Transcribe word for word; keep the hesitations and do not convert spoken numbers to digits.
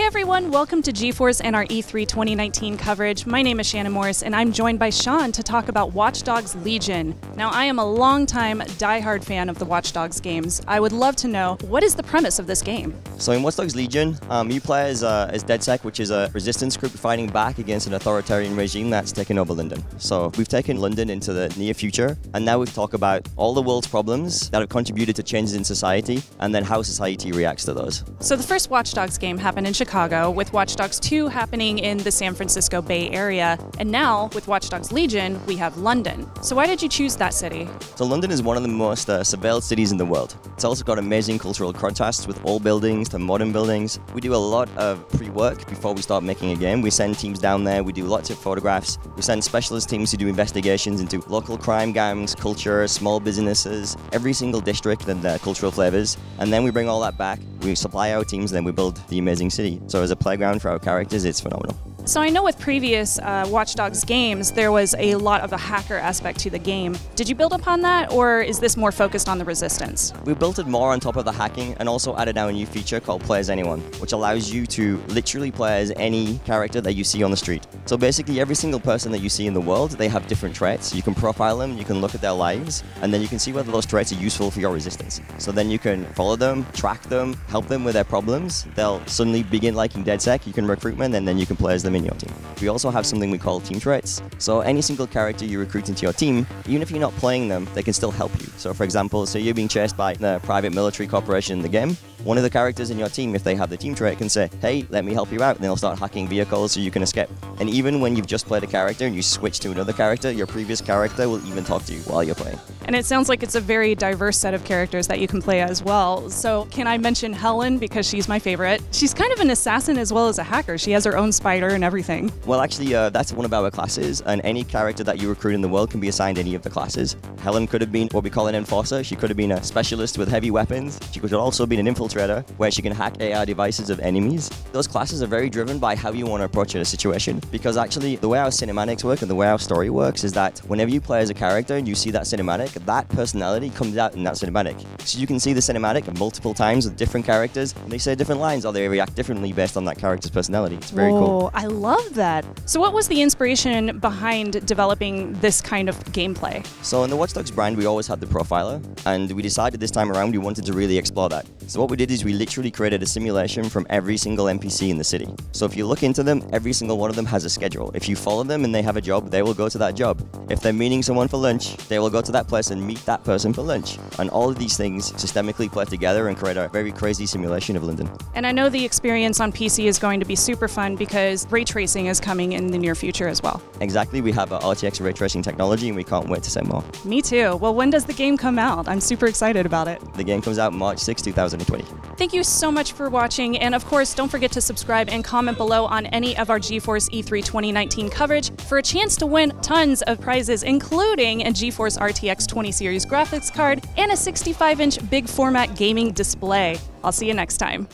Hey everyone, welcome to GeForce and our E three twenty nineteen coverage. My name is Shannon Morris and I'm joined by Sean to talk about Watch Dogs: Legion. Now I am a longtime diehard fan of the Watch Dogs games. I would love to know, what is the premise of this game? So in Watch Dogs: Legion, um, you play as, uh, as DedSec, which is a resistance group fighting back against an authoritarian regime that's taken over London. So we've taken London into the near future and now we've talked about all the world's problems that have contributed to changes in society and then how society reacts to those. So the first Watch Dogs game happened in Chicago. Chicago, with Watch Dogs two happening in the San Francisco Bay Area. And now, with Watch Dogs Legion, we have London. So why did you choose that city? So London is one of the most uh, surveilled cities in the world. It's also got amazing cultural contrasts with old buildings to modern buildings. We do a lot of pre-work before we start making a game. We send teams down there, we do lots of photographs. We send specialist teams to do investigations into local crime gangs, culture, small businesses, every single district and their cultural flavors. And then we bring all that back, we supply our teams, and then we build the amazing city. So as a playground for our characters, it's phenomenal. So I know with previous uh, Watch Dogs games, there was a lot of the hacker aspect to the game. Did you build upon that, or is this more focused on the resistance? We built it more on top of the hacking and also added our new feature called Play As Anyone, which allows you to literally play as any character that you see on the street. So basically every single person that you see in the world, they have different traits. You can profile them, you can look at their lives, and then you can see whether those traits are useful for your resistance. So then you can follow them, track them, help them with their problems. They'll suddenly begin liking DedSec, you can recruit them, and then you can play as them in your team. We also have something we call team traits. So any single character you recruit into your team, even if you're not playing them, they can still help you. So for example, say you're being chased by the private military corporation in the game, one of the characters in your team, if they have the team trait, can say, hey, let me help you out, and they'll start hacking vehicles so you can escape. And even when you've just played a character and you switch to another character, your previous character will even talk to you while you're playing. And it sounds like it's a very diverse set of characters that you can play as well. So can I mention Helen, because she's my favorite? She's kind of an assassin as well as a hacker. She has her own spider and everything. Well, actually, uh, that's one of our classes, and any character that you recruit in the world can be assigned any of the classes. Helen could have been what we call an enforcer. She could have been a specialist with heavy weapons. She could have also been an infiltrator, where she can hack A I devices of enemies. Those classes are very driven by how you want to approach a situation, because actually, the way our cinematics work and the way our story works is that whenever you play as a character and you see that cinematic, that personality comes out in that cinematic. So you can see the cinematic multiple times with different characters, and they say different lines, or they react differently based on that character's personality. It's very Whoa. cool. I love that. So what was the inspiration behind developing this kind of gameplay? So in the Watch Dogs brand, we always had the profiler, and we decided this time around we wanted to really explore that. So what we did is we literally created a simulation from every single N P C in the city. So if you look into them, every single one of them has a schedule. If you follow them and they have a job, they will go to that job. If they're meeting someone for lunch, they will go to that place and meet that person for lunch. And all of these things systemically play together and create a very crazy simulation of London. And I know the experience on P C is going to be super fun because ray tracing is coming in the near future as well. Exactly, we have our R T X ray tracing technology and we can't wait to say more. Me too. Well, when does the game come out? I'm super excited about it. The game comes out March sixth, two thousand twenty. Thank you so much for watching, and of course, don't forget to subscribe and comment below on any of our GeForce E three twenty nineteen coverage for a chance to win tons of prizes, including a GeForce R T X twenty series graphics card and a sixty-five inch big format gaming display. I'll see you next time.